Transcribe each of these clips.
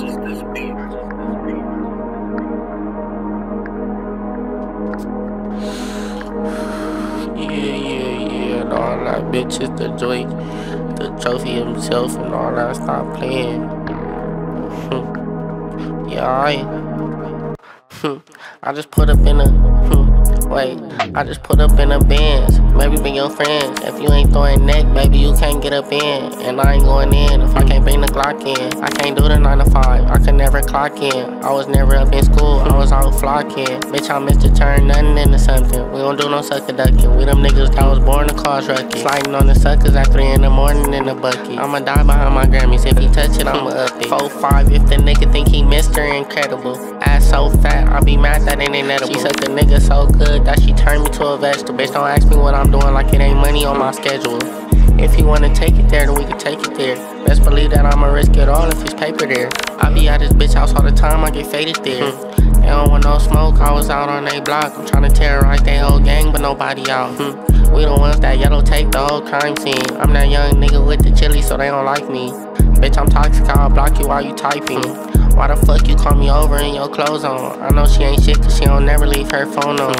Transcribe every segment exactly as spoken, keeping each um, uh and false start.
purchase this beat. Yeah, yeah, yeah, and all that bitches, the joint, the trophy himself, and all that. Stop playing. Yeah, alright. I just put up in a. Wait, I just put up in the Benz. Maybe bring your friends. If you ain't throwing neck, baby, you can't get up in. And I ain't going in if I can't bring the Glock in. I can't do the nine to five, I could never clock in. I was never up in school, I was out flocking. Bitch, I missed to turn nothing into something. We don't do no sucker ducking. We them niggas that was born to cause rucking. Sliding on the suckers at three in the morning in the bucket. I'ma die behind my Grammys. If he touch it, I'ma up it. four five if the nigga think he Mister Incredible. Ass so fat, I be mad that ain't inedible. She suck a nigga so good that she turned me to a vegetable. Bitch, don't ask me what I'm doing like it ain't money on my schedule. If you wanna take it there, then we can take it there. Best believe that I'ma risk it all if it's paper there. I be at this bitch house all the time, I get faded there. They don't want no smoke, I was out on they block. I'm tryna terrorize they whole gang, but nobody out. We the ones that yellow tape the whole crime scene. I'm that young nigga with the chili, so they don't like me. Bitch, I'm toxic, I'll block you while you typing. Why the fuck you call me over in your clothes on? I know she ain't shit cause she don't never leave her phone on.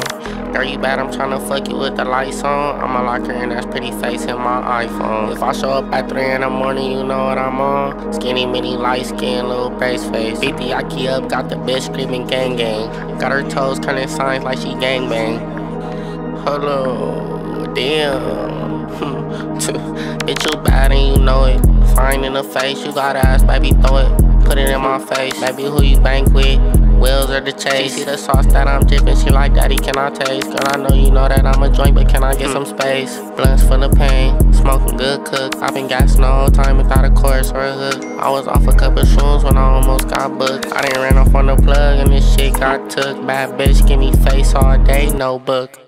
Girl, you bad, I'm tryna fuck you with the lights on. I'ma lock her in that pretty face in my iPhone. If I show up at three in the morning, you know what I'm on. Skinny, mini, light skin, little brace face. Beat the Aki up, got the bitch screaming gang gang. Got her toes turning signs like she gang bang. Hello, damn. Bitch, you bad and you know it. Fine in the face, you got ass, baby, throw it. Put it in my face, baby, who you bank with? Wheels or the chase? She see the sauce that I'm dripping, she like, daddy, can I taste? Girl, I know you know that I'm a joint, but can I get some space? Blunts for the pain, smoking good cook. I've been gassing the whole time without a chorus or a hook. I was off a couple shrooms when I almost got booked. I done ran off on the plug and this shit got took. Bad bitch, give me face all day, no book.